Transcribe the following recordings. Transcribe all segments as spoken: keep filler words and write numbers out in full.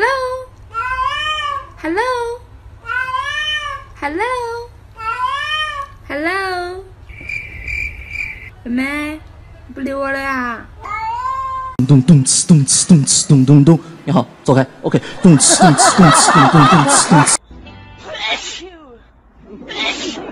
Hello? Hello? Hello? Hello? 妹妹，不理我了呀？咚咚哧咚哧咚哧咚咚咚，你好，走开。OK， 咚哧咚哧咚哧咚咚咚哧咚哧。Bless you, bless you, bless you.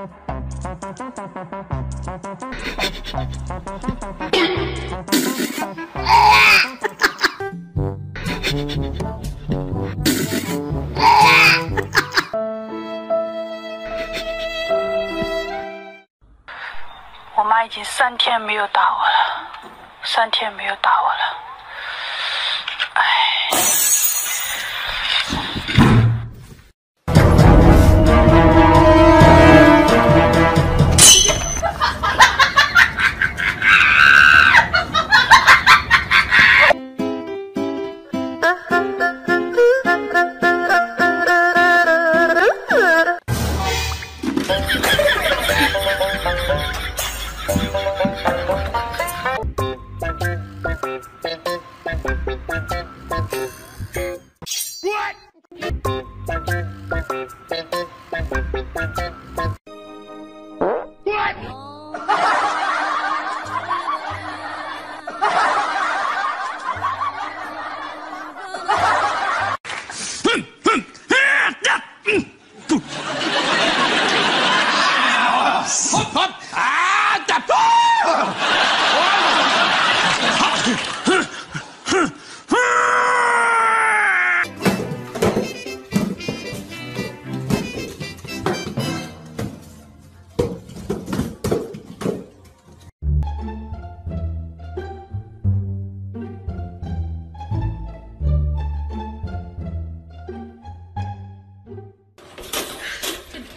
干啥去？回来！我妈已经三天没有打我了，三天没有打我了，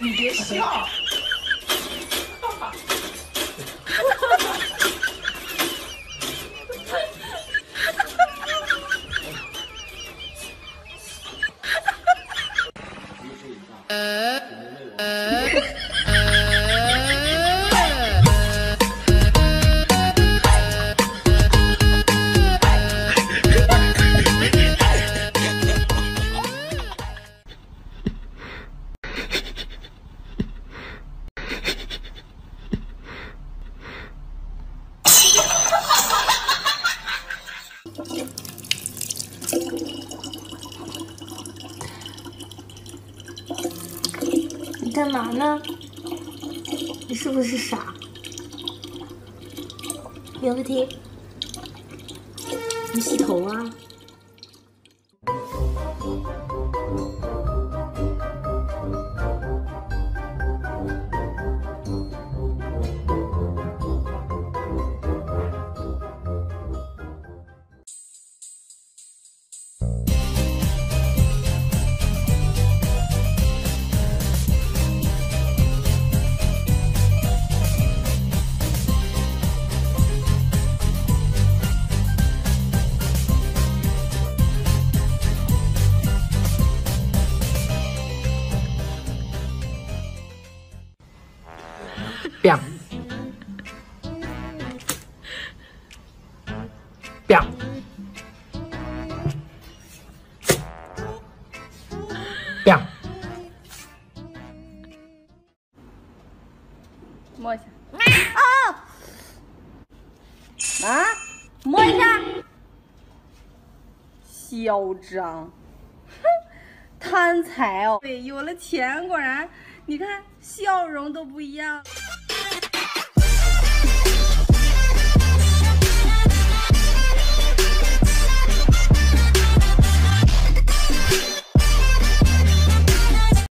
你别笑，哈哈哈哈哈！呃呃你干嘛呢？你是不是傻？刘个题，你洗头啊！啪！啪！啪！摸一下。哦！啊！摸一下。嚣张！哼，贪财哦！对，有了钱，果然你看笑容都不一样。